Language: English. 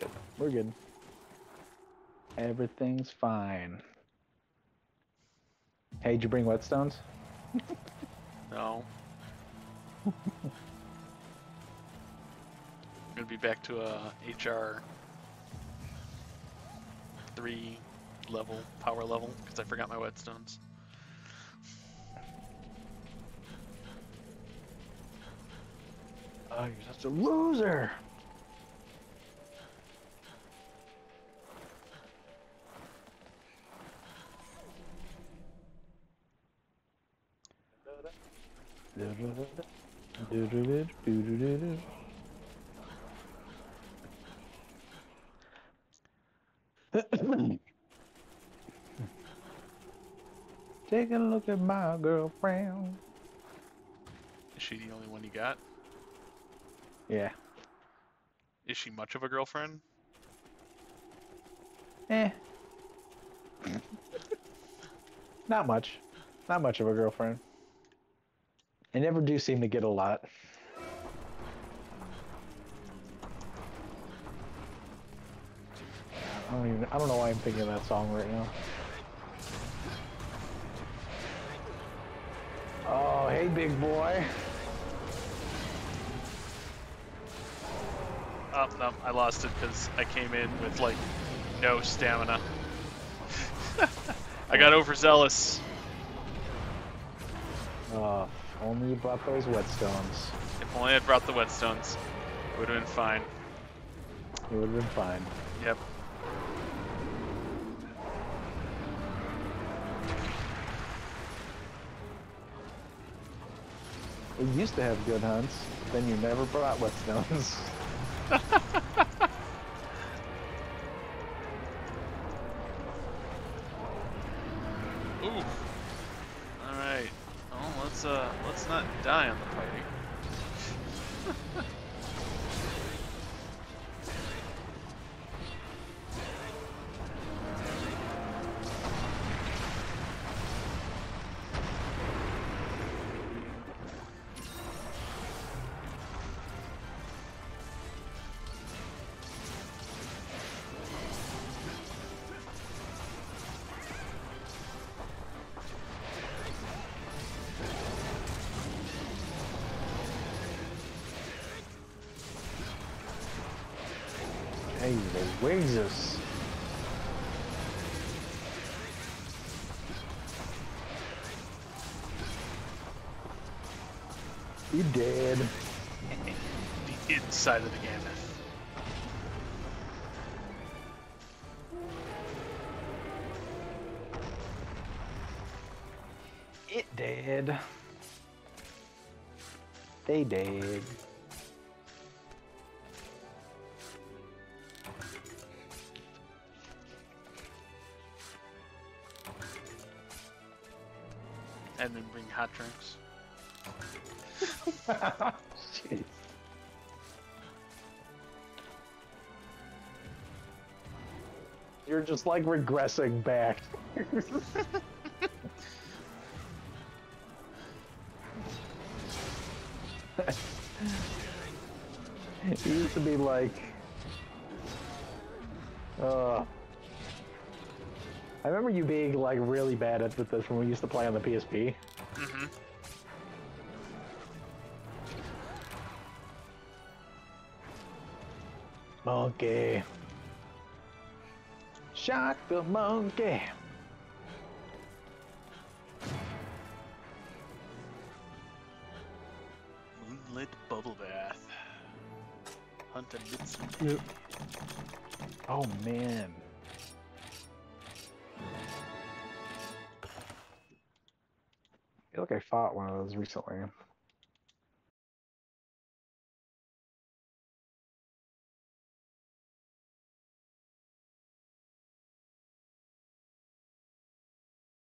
good. We're good. Everything's fine. Hey, did you bring whetstones? No. I'm gonna be back to a HR 3 level, power level, because I forgot my whetstones. Oh, you're such a loser! Take a look at my girlfriend. Is she the only one you got? Yeah. Is she much of a girlfriend? Eh. Not much. Not much of a girlfriend. I never do seem to get a lot. I don't know why I'm thinking of that song right now. Oh, hey, big boy. Oh, no, I lost it because I came in with, like, no stamina. I got overzealous. Oh, if only you brought those whetstones. If only I brought the whetstones, it would have been fine. It would have been fine. Yep. We used to have good hunts, then you never brought whetstones. Ooh. All right. Well, let's not die on the party. Hey, the wages. You dead. The inside of the game. It dead. They dead. And then bring hot drinks. Jeez. You're just like regressing back. It used to be like, I remember you being, like, really bad at this when we used to play on the PSP. Mm-hmm. Monkey. Shock the monkey. Moonlit bubble bath. Hunt and get some food. Oh, man. I feel like I fought one of those recently.